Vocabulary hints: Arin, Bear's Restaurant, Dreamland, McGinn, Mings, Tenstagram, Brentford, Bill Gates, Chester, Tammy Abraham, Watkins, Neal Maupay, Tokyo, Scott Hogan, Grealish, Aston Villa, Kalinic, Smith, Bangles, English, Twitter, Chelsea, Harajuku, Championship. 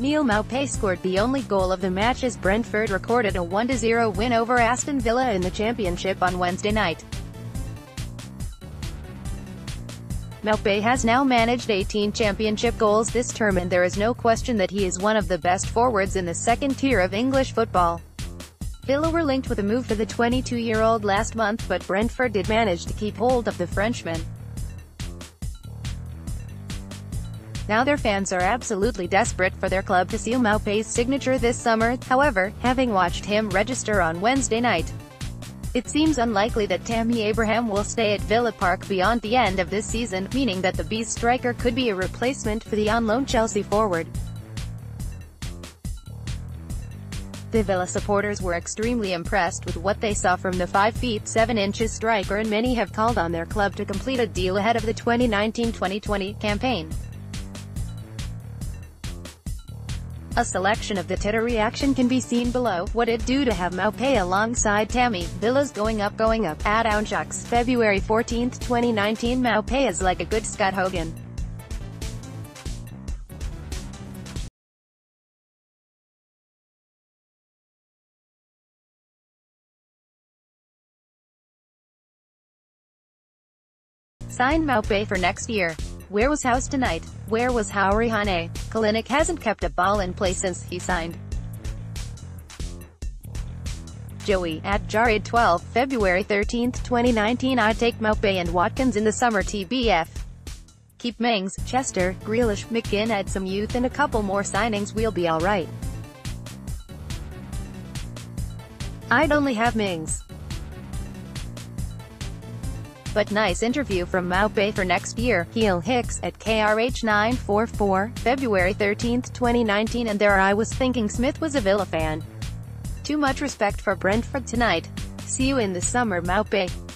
Neal Maupay scored the only goal of the match as Brentford recorded a 1-0 win over Aston Villa in the Championship on Wednesday night. Maupay has now managed 18 Championship goals this term, and there is no question that he is one of the best forwards in the second tier of English football. Villa were linked with a move for the 22-year-old last month, but Brentford did manage to keep hold of the Frenchman. Now their fans are absolutely desperate for their club to seal Maupay's signature this summer. However, having watched him register on Wednesday night, it seems unlikely that Tammy Abraham will stay at Villa Park beyond the end of this season, meaning that the Bees striker could be a replacement for the on-loan Chelsea forward. The Villa supporters were extremely impressed with what they saw from the 5'7" striker, and many have called on their club to complete a deal ahead of the 2019-2020 campaign. A selection of the Twitter reaction can be seen below. What it do to have Maupay alongside Tammy? Villa's going up, at Aunjux, February 14, 2019. Maupay is like a good Scott Hogan. Sign Maupay for next year. Where was House tonight? Where was Howie Hane? Kalinic hasn't kept a ball in play since he signed. Joey, at Jared 12, February 13, 2019. I take Maupay and Watkins in the summer TBF. Keep Mings, Chester, Grealish, McGinn, add some youth and a couple more signings, we'll be alright. I'd only have Mings. But nice interview from Maupay for next year. Heel Hicks, at KRH944, February 13, 2019. And there I was thinking Smith was a Villa fan. Too much respect for Brentford tonight. See you in the summer, Maupay.